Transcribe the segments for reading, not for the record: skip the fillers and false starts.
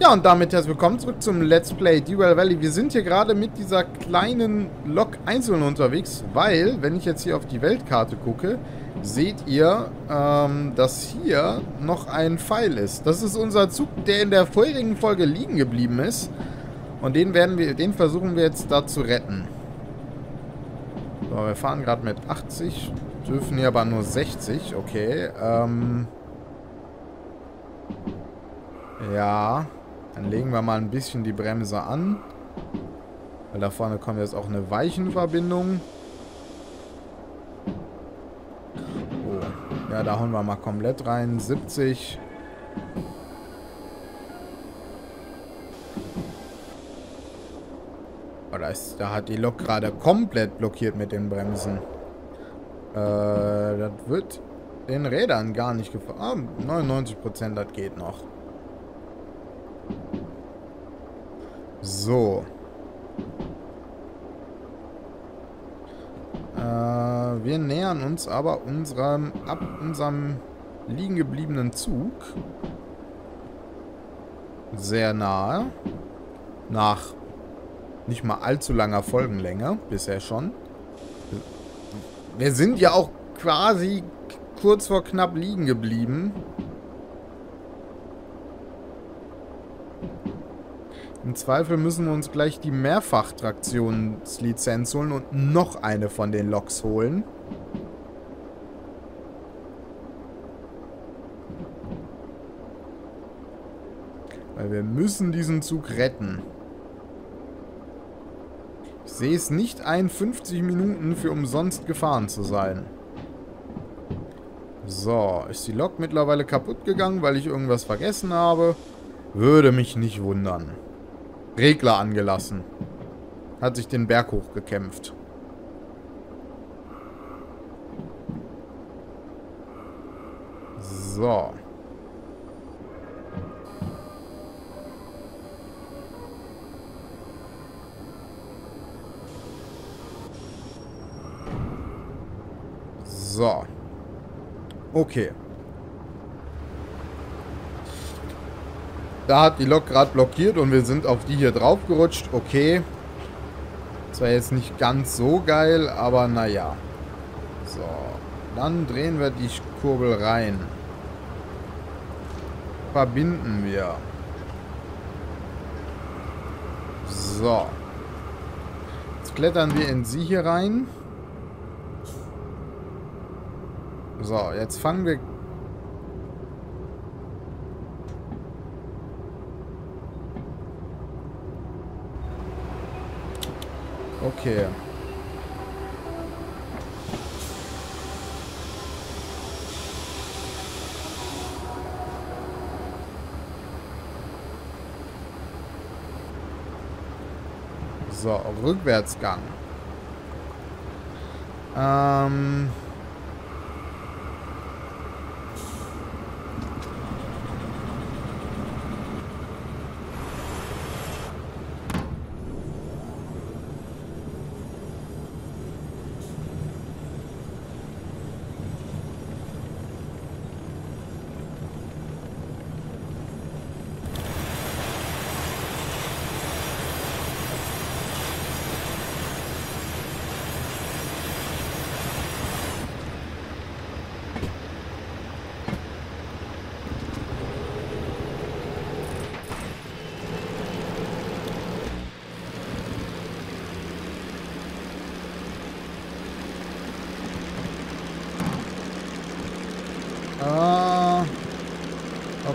Ja, und damit herzlich willkommen zurück zum Let's Play Derail Valley. Wir sind hier gerade mit dieser kleinen Lok einzeln unterwegs, weil, wenn ich jetzt hier auf die Weltkarte gucke, seht ihr, dass hier noch ein Pfeil ist. Das ist unser Zug, der in der vorherigen Folge liegen geblieben ist. Und den versuchen wir jetzt da zu retten. So, wir fahren gerade mit 80, dürfen hier aber nur 60, okay. Ja... Dann legen wir mal ein bisschen die Bremse an. Weil da vorne kommt jetzt auch eine Weichenverbindung. Oh. Ja, da hauen wir mal komplett rein. 70. Oh, da hat die Lok gerade komplett blockiert mit den Bremsen. Das wird den Rädern gar nicht gefallen. Ah, 99%, das geht noch. So. Wir nähern uns aber unserem liegen gebliebenen Zug. Sehr nahe. Nach nicht mal allzu langer Folgenlänge. Bisher schon. Wir sind ja auch quasi kurz vor knapp liegen geblieben. Im Zweifel müssen wir uns gleich die Mehrfachtraktionslizenz holen und noch eine von den Loks holen. Weil wir müssen diesen Zug retten. Ich sehe es nicht ein, 50 Minuten für umsonst gefahren zu sein. So, ist die Lok mittlerweile kaputt gegangen, weil ich irgendwas vergessen habe? Würde mich nicht wundern. Regler angelassen. Hat sich den Berg hochgekämpft. So. So. Okay. Da hat die Lok gerade blockiert und wir sind auf die hier drauf gerutscht. Okay. Das war jetzt nicht ganz so geil, aber naja. So. Dann drehen wir die Kurbel rein. Verbinden wir. So. Jetzt klettern wir in sie hier rein. So, jetzt fangen wir... Okay. So, Rückwärtsgang.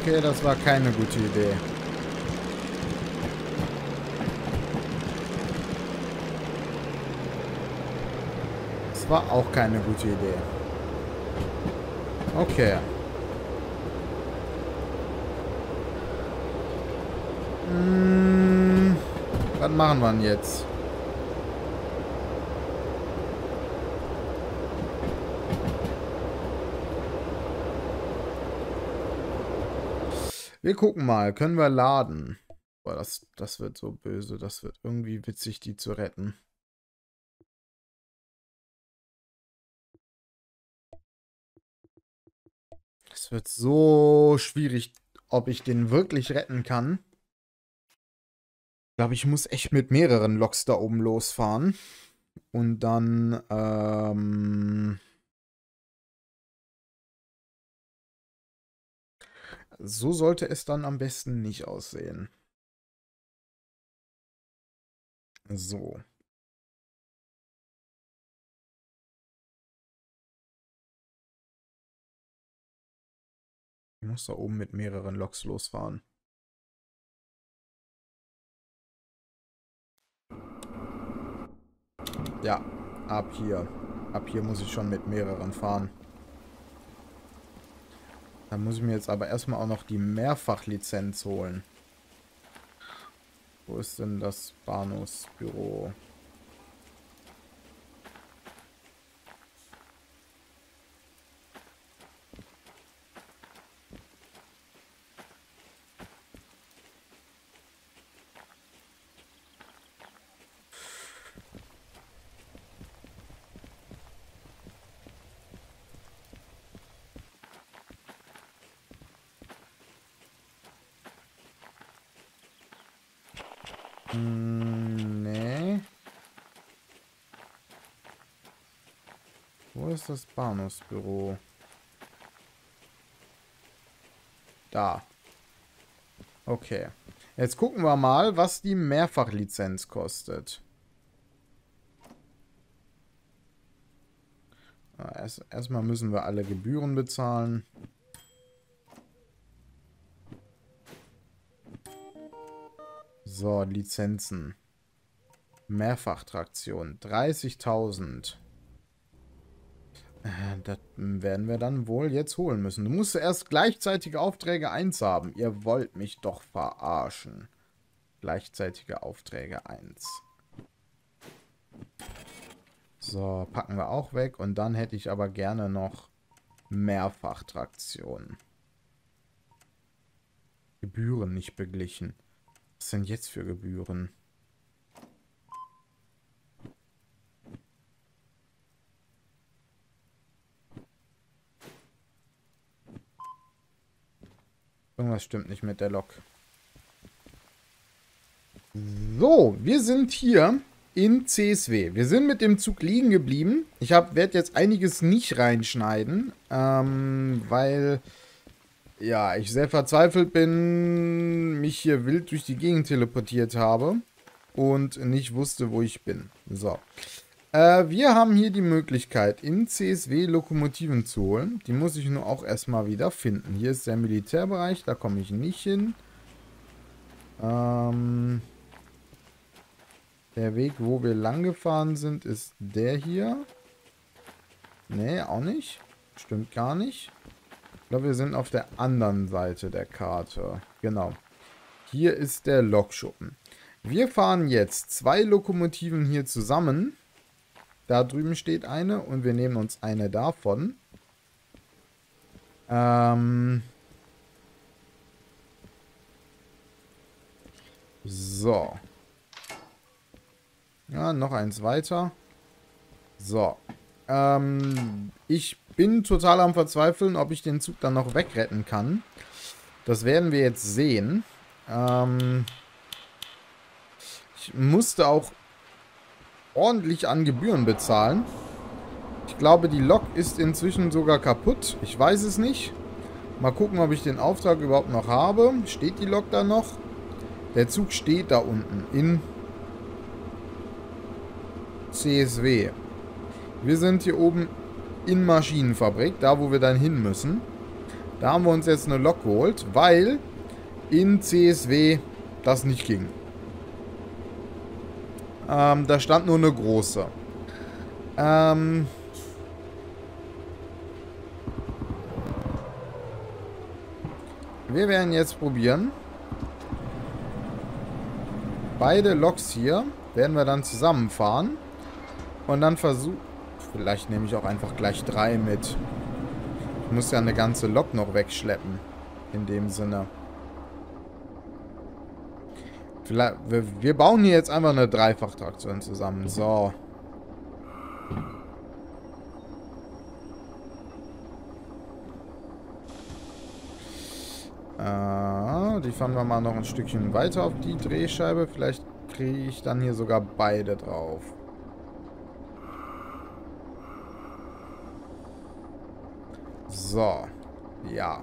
Okay, das war keine gute Idee. Das war auch keine gute Idee. Okay. Was machen wir denn jetzt? Wir gucken mal, können wir laden? Boah, das wird so böse, das wird irgendwie witzig, die zu retten. Das wird so schwierig, ob ich den wirklich retten kann. Ich glaube, ich muss echt mit mehreren Loks da oben losfahren. Und dann, so sollte es dann am besten nicht aussehen. So. Ich muss da oben mit mehreren Loks losfahren. Ja, ab hier. Ab hier muss ich schon mit mehreren fahren. Da muss ich mir jetzt aber erstmal auch noch die Mehrfachlizenz holen. Wo ist denn das Bahnhofsbüro? Nee. Wo ist das Bahnhofsbüro? Da. Okay. Jetzt gucken wir mal, was die Mehrfachlizenz kostet. Erstmal müssen wir alle Gebühren bezahlen. So, Lizenzen. Mehrfachtraktion. 30.000. Das werden wir dann wohl jetzt holen müssen. Du musst erst gleichzeitige Aufträge 1 haben. Ihr wollt mich doch verarschen. Gleichzeitige Aufträge 1. So, packen wir auch weg. Und dann hätte ich aber gerne noch Mehrfachtraktion. Gebühren nicht beglichen. Was denn jetzt für Gebühren? Irgendwas stimmt nicht mit der Lok. So, wir sind hier in CSW. Wir sind mit dem Zug liegen geblieben. Ich werde jetzt einiges nicht reinschneiden, weil... ja, ich sehr verzweifelt bin, mich hier wild durch die Gegend teleportiert habe und nicht wusste, wo ich bin. So. Wir haben hier die Möglichkeit, in CSW Lokomotiven zu holen. Die muss ich nur auch erstmal wieder finden. Hier ist der Militärbereich, da komme ich nicht hin. Der Weg, wo wir lang gefahren sind, ist der hier. Nee, auch nicht. Stimmt gar nicht. Ich glaube, wir sind auf der anderen Seite der Karte. Genau. Hier ist der Lokschuppen. Wir fahren jetzt 2 Lokomotiven hier zusammen. Da drüben steht eine und wir nehmen uns eine davon. So. Ja, noch eins weiter. So. Ich bin total am Verzweifeln, ob ich den Zug dann noch wegretten kann. Das werden wir jetzt sehen. Ich musste auch ordentlich an Gebühren bezahlen. Ich glaube, die Lok ist inzwischen sogar kaputt. Ich weiß es nicht. Mal gucken, ob ich den Auftrag überhaupt noch habe. Steht die Lok da noch? Der Zug steht da unten in CSW. Wir sind hier oben in Maschinenfabrik, da wo wir dann hin müssen. Da haben wir uns jetzt eine Lok geholt, weil in CSW das nicht ging. Da stand nur eine große. Wir werden jetzt probieren. Beide Loks hier werden wir dann zusammenfahren. Und dann versuchen... Vielleicht nehme ich auch einfach gleich 3 mit. Ich muss ja eine ganze Lok noch wegschleppen. In dem Sinne. Vielleicht, wir bauen hier jetzt einfach eine Dreifachtraktion zusammen. So. Ne? Die fahren wir mal noch ein Stückchen weiter auf die Drehscheibe. Vielleicht kriege ich dann hier sogar beide drauf. So. Ja.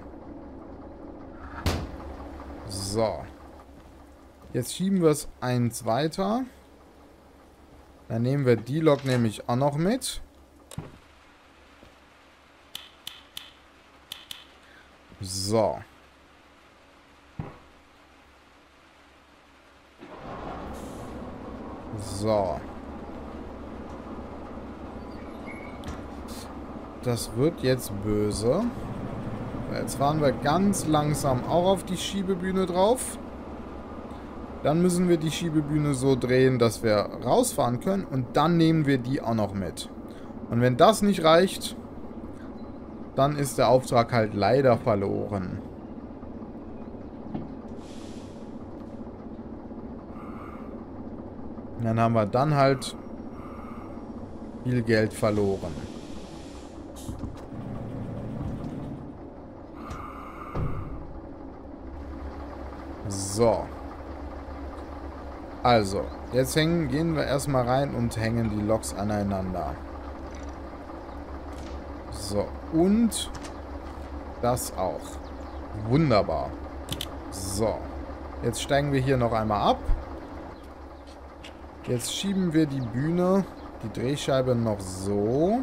So. Jetzt schieben wir es eins weiter. Dann nehmen wir die Lok nämlich auch noch mit. So. So. Das wird jetzt böse. Jetzt fahren wir ganz langsam auch auf die Schiebebühne drauf. Dann müssen wir die Schiebebühne so drehen, dass wir rausfahren können. Und dann nehmen wir die auch noch mit. Und wenn das nicht reicht, dann ist der Auftrag halt leider verloren. Und dann haben wir dann halt viel Geld verloren. So. Also, jetzt gehen wir erstmal rein und hängen die Loks aneinander. So, und das auch. Wunderbar. So, jetzt steigen wir hier noch einmal ab. Jetzt schieben wir die Bühne, die Drehscheibe noch so,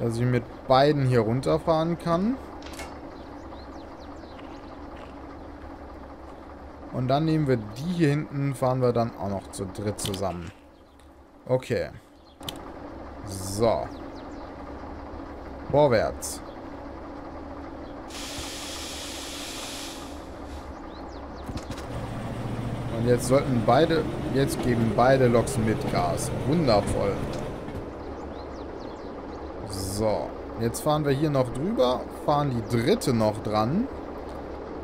dass ich mit beiden hier runterfahren kann. Und dann nehmen wir die hier hinten, fahren wir dann auch noch zu dritt zusammen. Okay. So. Vorwärts. Und jetzt sollten beide, jetzt geben beide Loks mit Gas. Wundervoll. So. Jetzt fahren wir hier noch drüber, fahren die dritte noch dran.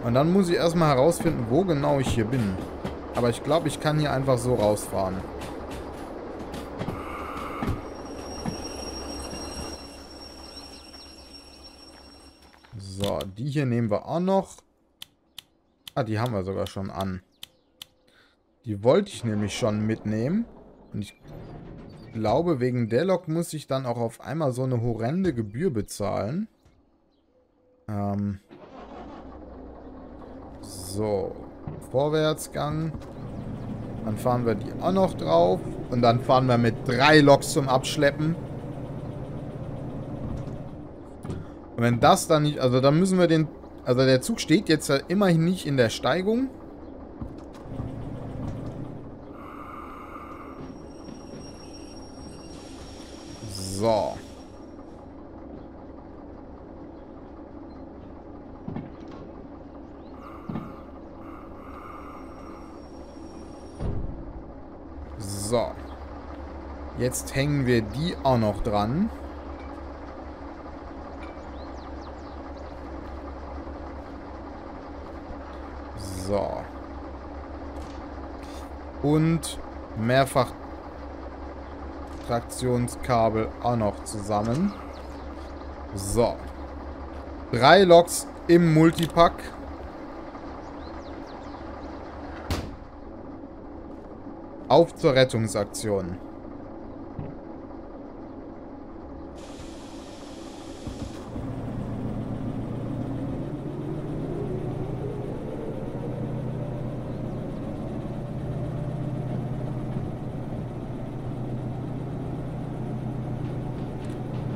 Und dann muss ich erstmal herausfinden, wo genau ich hier bin. Aber ich glaube, ich kann hier einfach so rausfahren. So, die hier nehmen wir auch noch. Ah, die haben wir sogar schon an. Die wollte ich nämlich schon mitnehmen. Und ich glaube, wegen der Lok muss ich dann auch auf einmal so eine horrende Gebühr bezahlen. So, Vorwärtsgang. Dann fahren wir die auch noch drauf. Und dann fahren wir mit 3 Loks zum Abschleppen. Und wenn das dann nicht... Also dann müssen wir den... Also der Zug steht jetzt ja immerhin nicht in der Steigung. So. So. Jetzt hängen wir die auch noch dran. So. Und mehrfach Traktionskabel auch noch zusammen. So. 3 Loks im Multipack. Auf zur Rettungsaktion.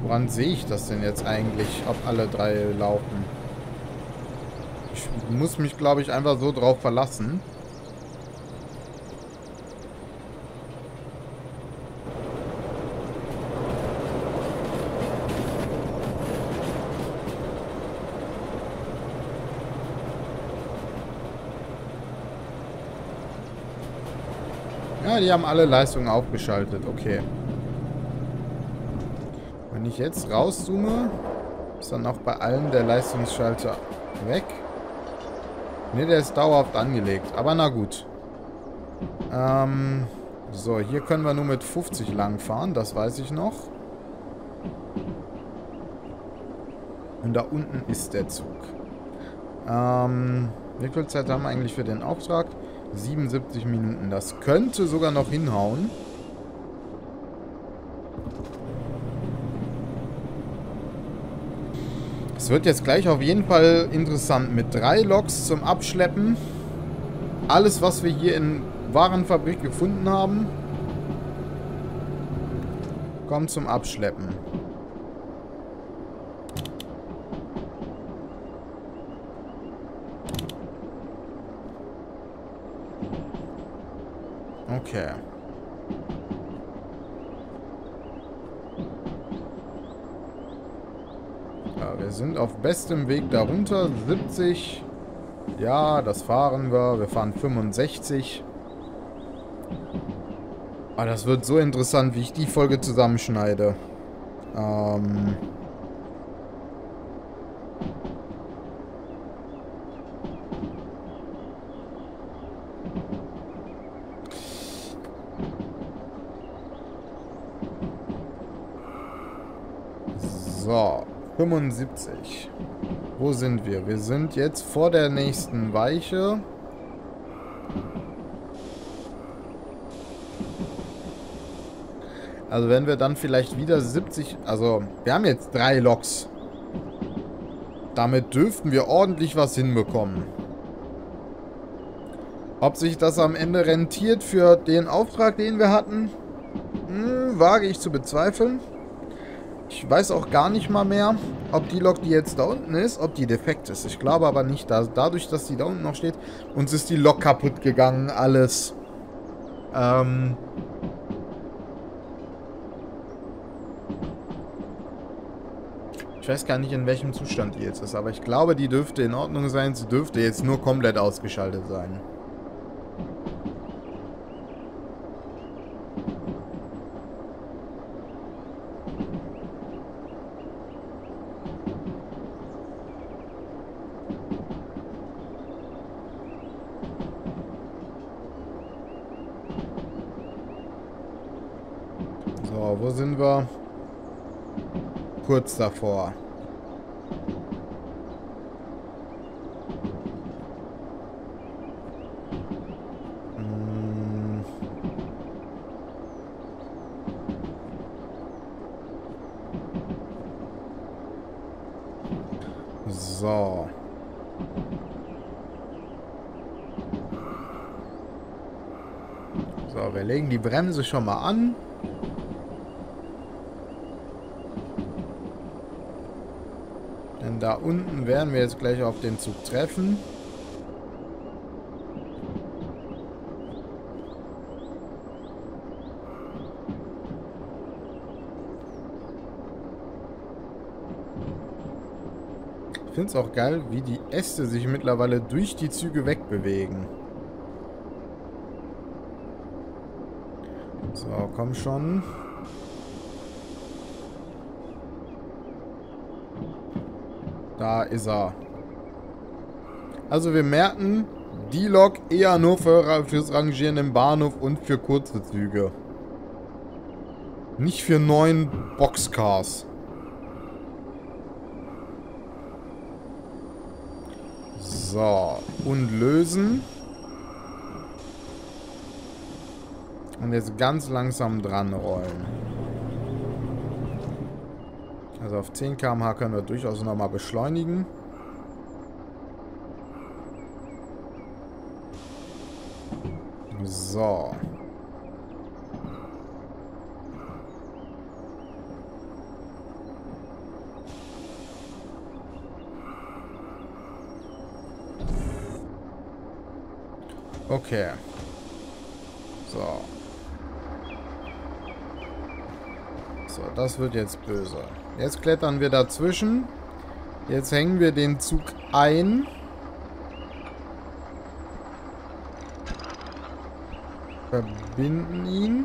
Woran sehe ich das denn jetzt eigentlich, ob alle 3 laufen? Ich muss mich, glaube ich, einfach so drauf verlassen. Ja, die haben alle Leistungen aufgeschaltet. Okay. Wenn ich jetzt rauszoome, ist dann auch bei allen der Leistungsschalter weg. Ne, der ist dauerhaft angelegt. Aber na gut. So, hier können wir nur mit 50 lang fahren. Das weiß ich noch. Und da unten ist der Zug. Wie viel Zeit haben wir eigentlich für den Auftrag? 77 Minuten. Das könnte sogar noch hinhauen. Es wird jetzt gleich auf jeden Fall interessant. Mit 3 Loks zum Abschleppen. Alles, was wir hier in Warenfabrik gefunden haben, kommt zum Abschleppen. Okay. Ja, wir sind auf bestem Weg darunter. 70. Ja, das fahren wir. Wir fahren 65. Aber das wird so interessant, wie ich die Folge zusammenschneide. So, 75. Wo sind wir? Wir sind jetzt vor der nächsten Weiche. Also wenn wir dann vielleicht wieder 70... Also, wir haben jetzt 3 Loks. Damit dürften wir ordentlich was hinbekommen. Ob sich das am Ende rentiert für den Auftrag, den wir hatten, wage ich zu bezweifeln. Ich weiß auch gar nicht mal mehr, ob die Lok, die jetzt da unten ist, ob die defekt ist. Ich glaube aber nicht. Dadurch, dass die da unten noch steht, uns ist die Lok kaputt gegangen, alles. Ich weiß gar nicht, in welchem Zustand die jetzt ist, aber ich glaube, die dürfte in Ordnung sein. Sie dürfte jetzt nur komplett ausgeschaltet sein. So, wo sind wir? Kurz davor. So. So, wir legen die Bremse schon mal an. Da unten werden wir jetzt gleich auf den Zug treffen. Ich finde es auch geil, wie die Äste sich mittlerweile durch die Züge wegbewegen. So, komm schon. Da ist er. Also wir merken, die Lok eher nur fürs Rangieren im Bahnhof und für kurze Züge. Nicht für 9 Boxcars. So, und lösen. Und jetzt ganz langsam dran rollen. Also auf 10 km/h können wir durchaus nochmal beschleunigen. So. Okay. So. So, das wird jetzt böse. Jetzt klettern wir dazwischen. Jetzt hängen wir den Zug ein. Verbinden ihn.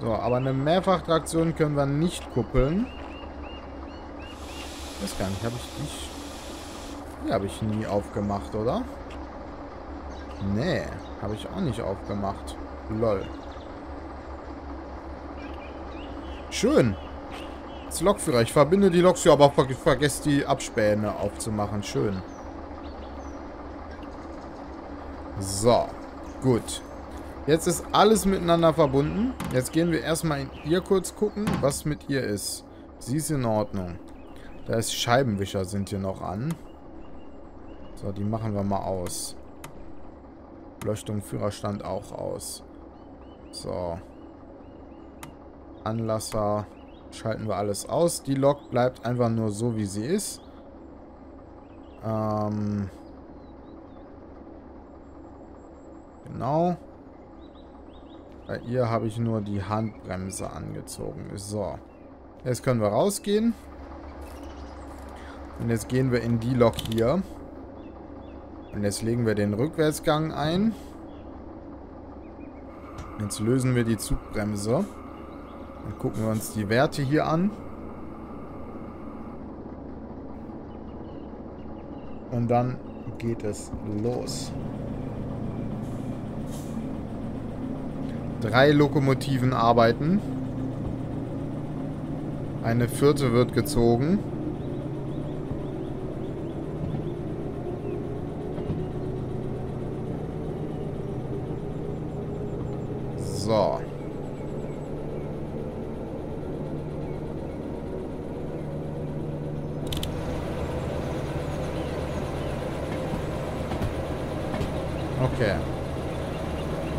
So, aber eine Mehrfachtraktion können wir nicht kuppeln. Ich weiß gar nicht, habe ich nicht... Die habe ich nie aufgemacht, oder? Nee, habe ich auch nicht aufgemacht. Lol. Schön. Loks, Lokführer. Ich verbinde die Loks, ja, aber vergesst die Abspäne aufzumachen. Schön. So, gut. Jetzt ist alles miteinander verbunden. Jetzt gehen wir erstmal in ihr kurz gucken, was mit ihr ist. Sie ist in Ordnung. Da ist Scheibenwischer sind hier noch an. So, die machen wir mal aus. Beleuchtung, Führerstand auch aus. So. Anlasser schalten wir alles aus. Die Lok bleibt einfach nur so, wie sie ist. Genau. Bei ihr habe ich nur die Handbremse angezogen. So. Jetzt können wir rausgehen. Und jetzt gehen wir in die Lok hier. Und jetzt legen wir den Rückwärtsgang ein. Jetzt lösen wir die Zugbremse. Dann gucken wir uns die Werte hier an. Und dann geht es los. 3 Lokomotiven arbeiten. Eine 4. wird gezogen. So. Okay.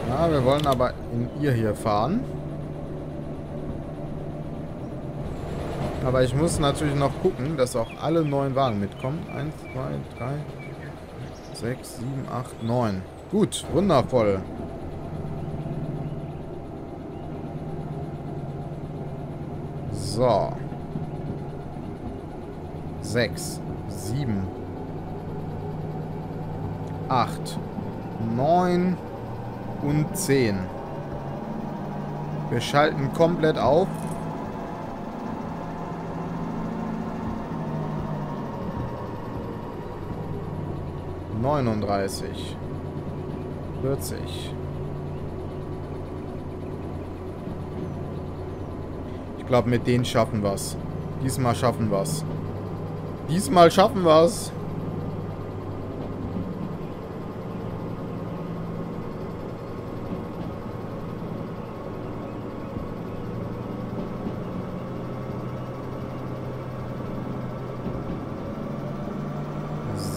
Ja, wir wollen aber in ihr hier fahren. Aber ich muss natürlich noch gucken, dass auch alle 9 Wagen mitkommen. 1, 2, 3, 6, 7, 8, 9. Gut, wundervoll. So. 6, 7, 8, 9 und 10. Wir schalten komplett auf. Neununddreißig. 40. Ich glaube, mit denen schaffen wir es. Diesmal schaffen wir es. Diesmal schaffen wir es.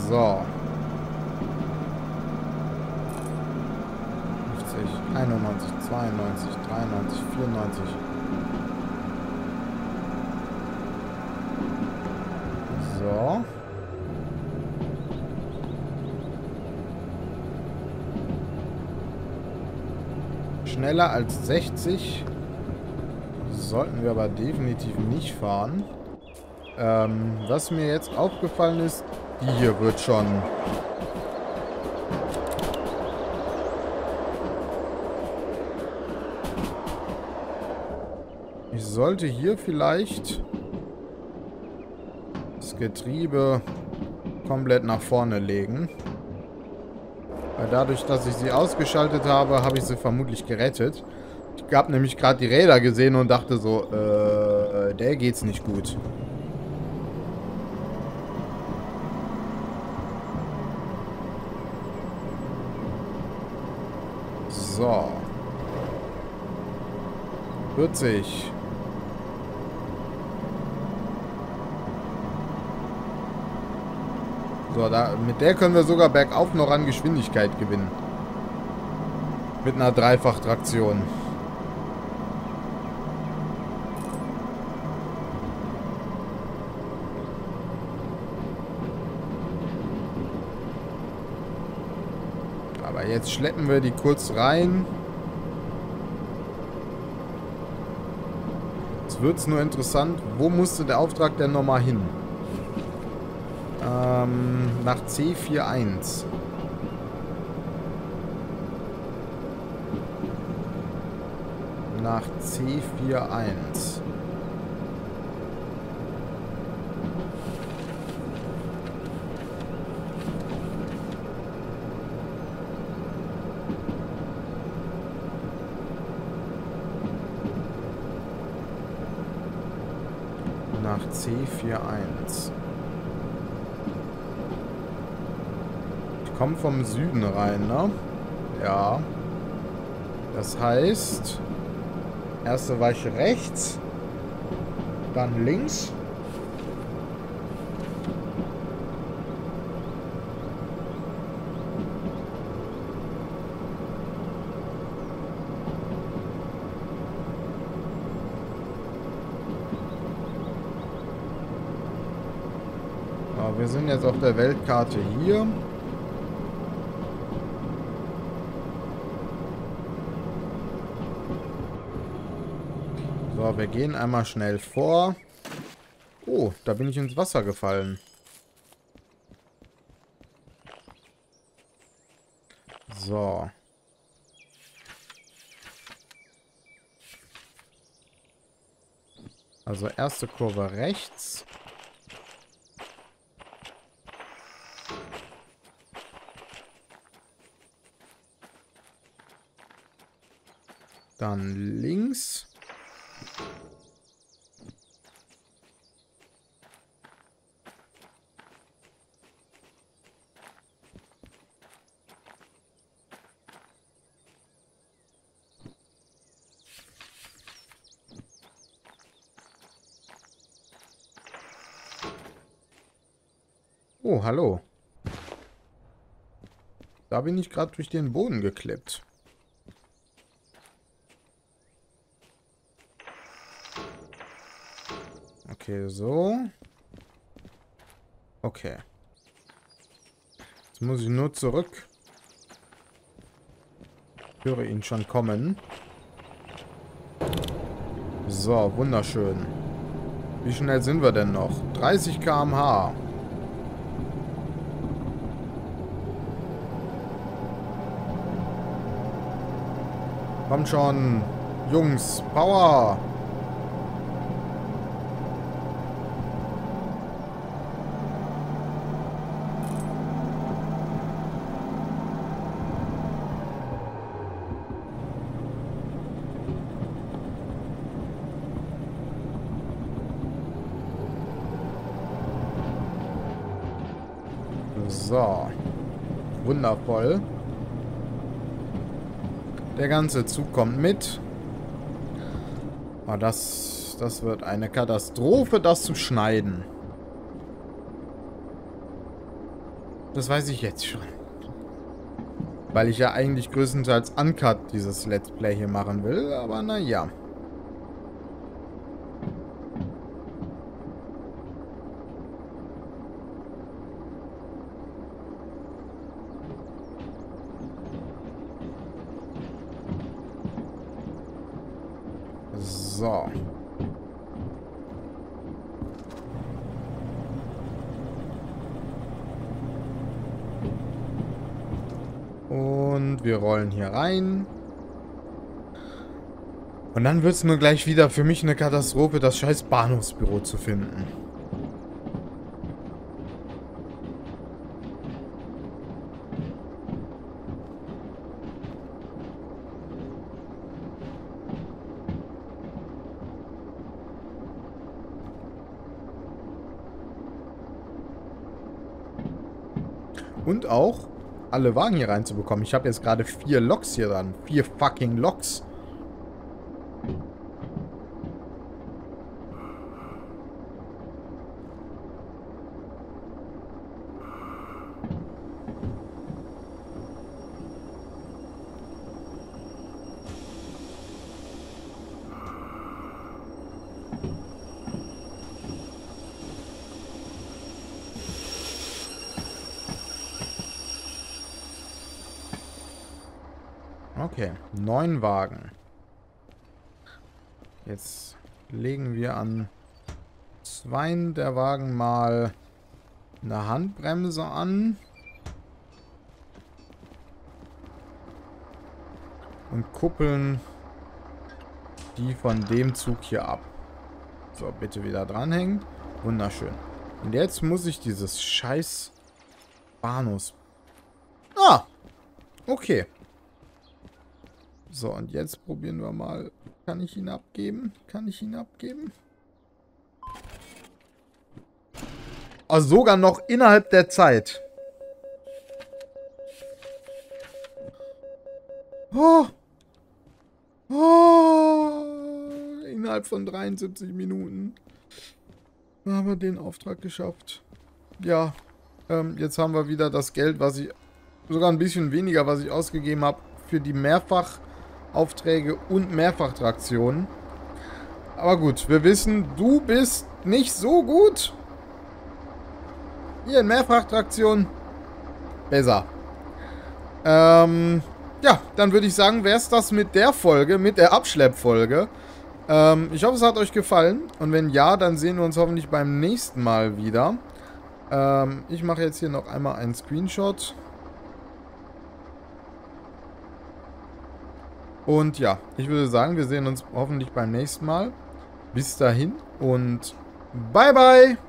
So. 50, 91, 92, 93, 94. So. Schneller als 60 sollten wir aber definitiv nicht fahren. Was mir jetzt aufgefallen ist, die hier wird schon. Ich sollte hier vielleicht das Getriebe komplett nach vorne legen. Weil dadurch, dass ich sie ausgeschaltet habe, habe ich sie vermutlich gerettet. Ich habe nämlich gerade die Räder gesehen und dachte so, der geht's nicht gut. So. 40. 40. Mit der können wir sogar bergauf noch an Geschwindigkeit gewinnen. Mit einer Dreifach-Traktion. Aber jetzt schleppen wir die kurz rein. Jetzt wird es nur interessant, wo musste der Auftrag denn nochmal hin? Nach C41. Nach C41. C41. Ich komme vom Süden rein, ne? Ja. Das heißt, erste Weiche rechts, dann links. Wir sind jetzt auf der Weltkarte hier. So, wir gehen einmal schnell vor. Oh, da bin ich ins Wasser gefallen. So. Also erste Kurve rechts. Dann links. Oh, hallo. Da bin ich gerade durch den Boden geklippt. Okay, so. Okay. Jetzt muss ich nur zurück. Ich höre ihn schon kommen. So, wunderschön. Wie schnell sind wir denn noch? 30 km/h. Komm schon, Jungs, Power! So, wundervoll. Der ganze Zug kommt mit. Oh, das wird eine Katastrophe, das zu schneiden. Das weiß ich jetzt schon. Weil ich ja eigentlich größtenteils uncut dieses Let's Play hier machen will, aber naja. So. Und wir rollen hier rein. Und dann wird es nur gleich wieder für mich eine Katastrophe, das scheiß Bahnhofsbüro zu finden. Und auch alle Wagen hier reinzubekommen. Ich habe jetzt gerade 4 Loks hier dran. 4 fucking Loks. Okay, 9 Wagen. Jetzt legen wir an 2 der Wagen mal eine Handbremse an. Und kuppeln die von dem Zug hier ab. So, bitte wieder dranhängen. Wunderschön. Und jetzt muss ich dieses scheiß Bahnhofs... Ah! Okay. So, und jetzt probieren wir mal. Kann ich ihn abgeben? Also sogar noch innerhalb der Zeit. Oh. Oh. Innerhalb von 73 Minuten haben wir den Auftrag geschafft. Ja, jetzt haben wir wieder das Geld, was ich, sogar ein bisschen weniger, was ich ausgegeben habe für die Mehrfachaufträge und Mehrfachtraktionen. Aber gut, wir wissen, du bist nicht so gut. Hier in Mehrfachtraktion besser. Ja, dann würde ich sagen, wäre es das mit der Folge, mit der Abschleppfolge. Ich hoffe, es hat euch gefallen. Und wenn ja, dann sehen wir uns hoffentlich beim nächsten Mal wieder. Ich mache jetzt hier noch einmal einen Screenshot. Und ja, ich würde sagen, wir sehen uns hoffentlich beim nächsten Mal. Bis dahin und bye bye!